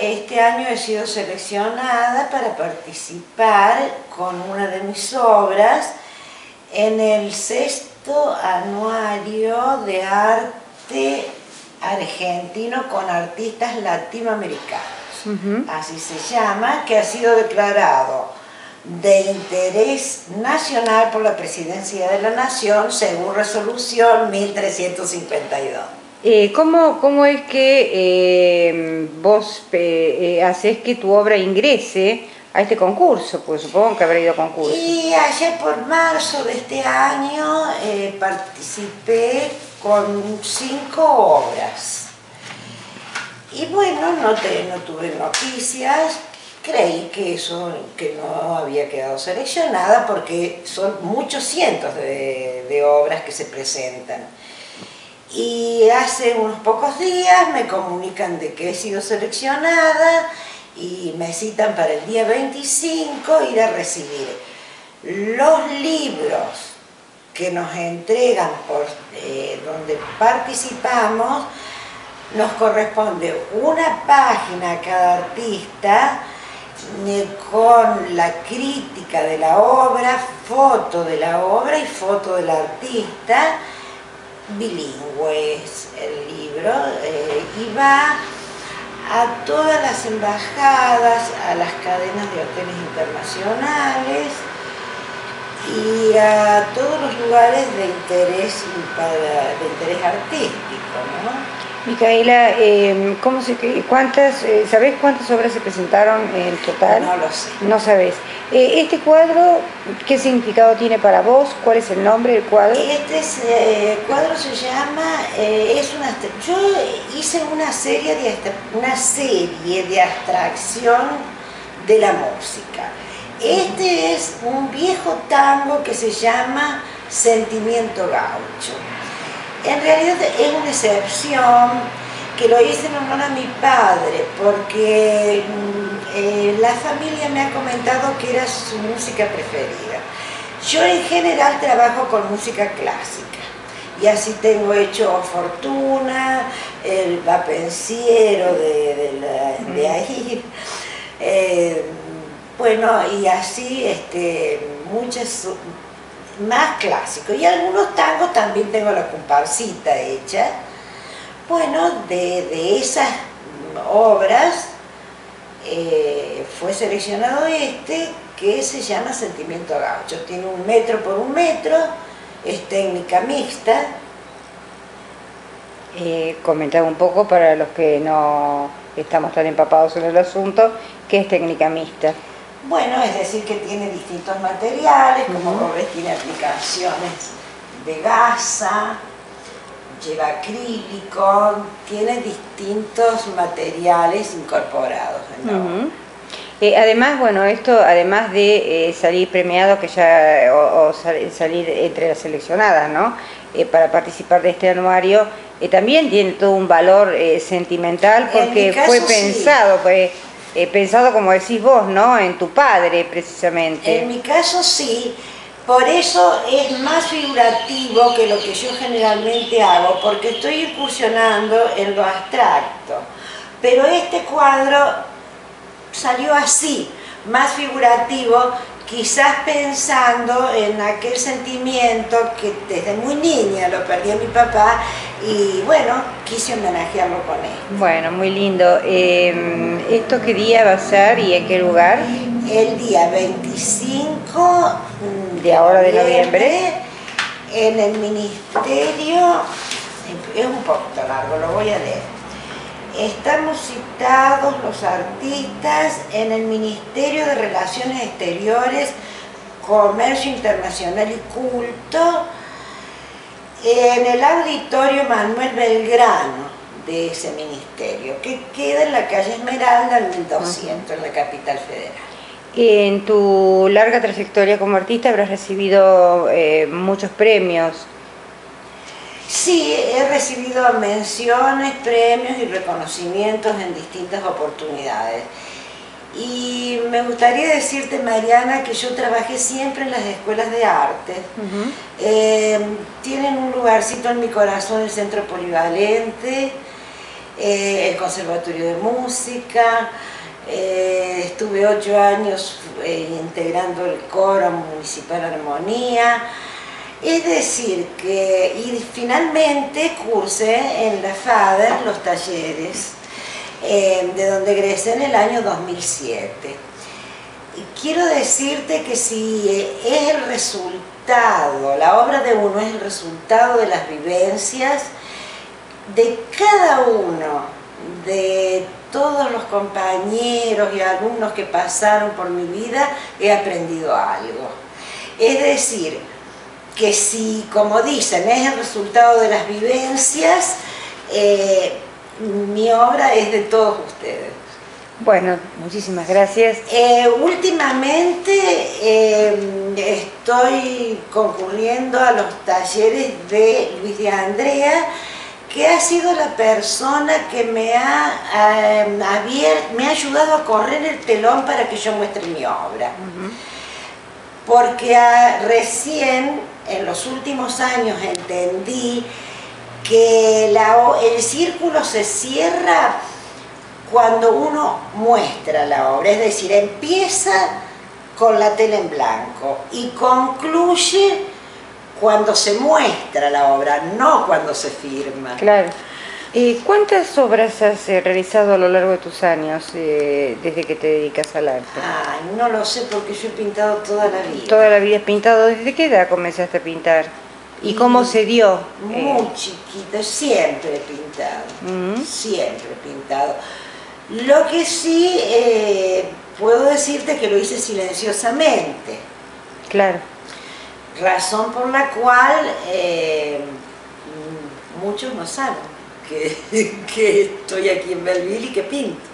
Este año he sido seleccionada para participar con una de mis obras en el 6º Anuario de Arte Argentino con Artistas Latinoamericanos, así se llama, que ha sido declarado de interés nacional por la Presidencia de la Nación según resolución 1352. ¿Cómo es que vos haces que tu obra ingrese a este concurso? Pues supongo que habrá ido a concurso. Y ayer por marzo de este año participé con 5 obras. Y bueno, no tuve noticias. Creí que eso, que no había quedado seleccionada porque son muchos cientos de obras que se presentan. Y hace unos pocos días me comunican de que he sido seleccionada y me citan para el día 25 ir a recibir los libros que nos entregan por donde participamos. Nos corresponde una página a cada artista con la crítica de la obra, foto de la obra y foto del artista. Bilingüe es el libro, y va a todas las embajadas, a las cadenas de hoteles internacionales y a todos los lugares de interés, artístico, ¿no? Micaela, ¿sabés cuántas obras se presentaron en total? No lo sé. No sabés. Este cuadro, ¿qué significado tiene para vos? ¿Cuál es el nombre del cuadro? Este cuadro se llama, yo hice una serie de abstracción de la música. Este es un viejo tango que se llama Sentimiento Gaucho. En realidad es una excepción que lo hice en honor a mi padre, porque la familia me ha comentado que era su música preferida. Yo en general trabajo con música clásica, y así tengo hecho Fortuna, el Va Pensiero de ahí, bueno, y así muchas más clásicos. Y algunos tangos también tengo La Comparsita hecha. Bueno, de esas obras fue seleccionado que se llama Sentimiento Gaucho. Tiene 1 metro por 1 metro, es técnica mixta. Comentaba un poco para los que no estamos tan empapados en el asunto, ¿qué es técnica mixta? Bueno, es decir que tiene distintos materiales, como tiene aplicaciones de gasa, lleva acrílico, tiene distintos materiales incorporados, ¿no? Además, bueno, además de salir premiado, que ya, salir entre las seleccionadas, ¿no? Para participar de este anuario, también tiene todo un valor sentimental, porque fue pensado, pensado como decís vos, ¿no? En tu padre, precisamente. En mi caso, sí. Por eso es más figurativo que lo que yo generalmente hago, porque estoy incursionando en lo abstracto. Pero este cuadro salió así, más figurativo, quizás pensando en aquel sentimiento que desde muy niña lo perdí a mi papá, y bueno, quise homenajearlo con él. Bueno, muy lindo. ¿Esto qué día va a ser y en qué lugar? El día 25 de ahora de noviembre, en el ministerio, es un poquito largo, lo voy a leer. Estamos citados los artistas en el Ministerio de Relaciones Exteriores, Comercio Internacional y Culto, en el auditorio Manuel Belgrano de ese ministerio, que queda en la calle Esmeralda, en el 200, en la capital federal. En tu larga trayectoria como artista habrás recibido muchos premios. Sí, he recibido menciones, premios y reconocimientos en distintas oportunidades. Y me gustaría decirte, Mariana, que yo trabajé siempre en las escuelas de arte. Tienen un lugarcito en mi corazón, el Centro Polivalente. el Conservatorio de Música, estuve 8 años integrando el coro municipal Armonía, es decir, que y finalmente cursé en la FADER los talleres, de donde egresé en el año 2007. Y quiero decirte que si es el resultado, la obra de uno es el resultado de las vivencias de cada uno, de todos los compañeros y alumnos que pasaron por mi vida, he aprendido algo. Es decir, que si, como dicen, es el resultado de las vivencias, mi obra es de todos ustedes. Bueno, muchísimas gracias. Últimamente estoy concurriendo a los talleres de Luis de Andrea, que ha sido la persona que me ha ayudado a correr el telón para que yo muestre mi obra. Porque recién, en los últimos años, entendí que el círculo se cierra cuando uno muestra la obra, es decir, empieza con la tela en blanco y concluye cuando se muestra la obra, no cuando se firma. Claro. ¿Y cuántas obras has realizado a lo largo de tus años desde que te dedicas al arte? Ay, no lo sé, porque yo he pintado toda la vida. ¿Toda la vida has pintado? ¿Desde qué edad comenzaste a pintar? ¿Y cómo se dio? Muy chiquita, siempre he pintado. Siempre he pintado. Lo que sí puedo decirte que lo hice silenciosamente. Claro. Razón por la cual muchos no saben que estoy aquí en Bell Ville y que pinto.